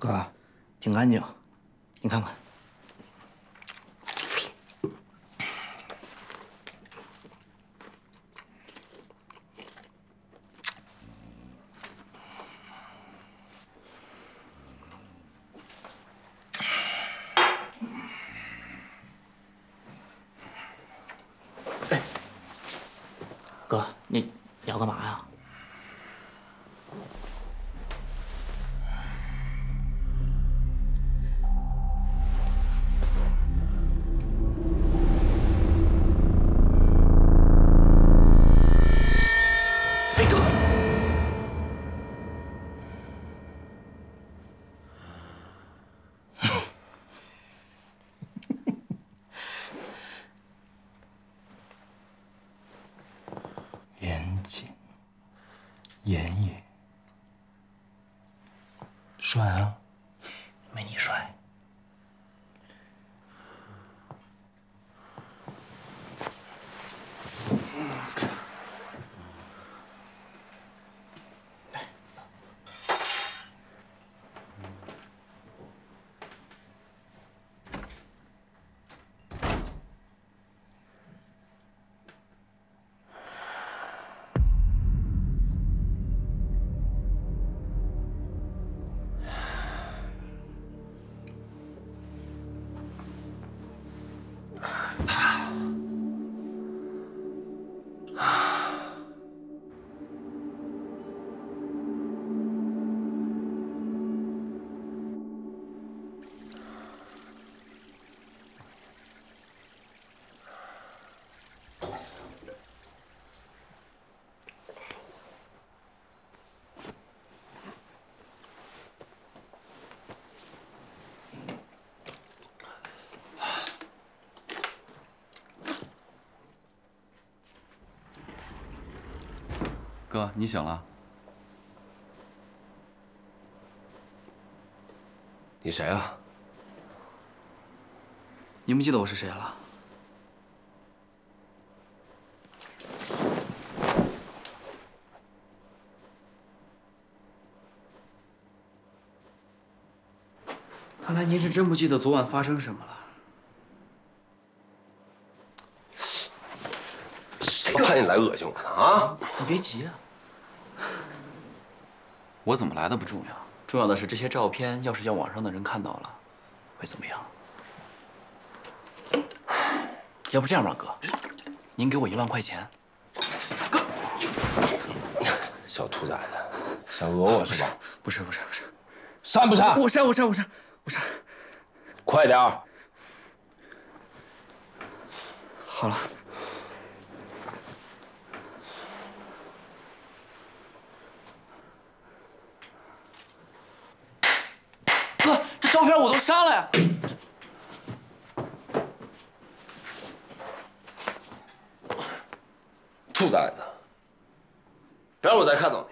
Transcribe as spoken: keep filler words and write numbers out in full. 哥，挺干净，你看看。 帅啊，没你帅。来，哥，你醒了？你谁啊？你不记得我是谁了？看来您是真不记得昨晚发生什么了。谁派你来恶心我呢？啊！你别急啊。 我怎么来的不重要，重要的是这些照片要是让网上的人看到了，会怎么样？要不这样吧，哥，您给我一万块钱。哥，小兔崽子，想讹我是吧？不是不是不是，删不删？我删我删我删我删，快点儿。好了。 照片我都删了呀！兔崽子，别让我再看到你！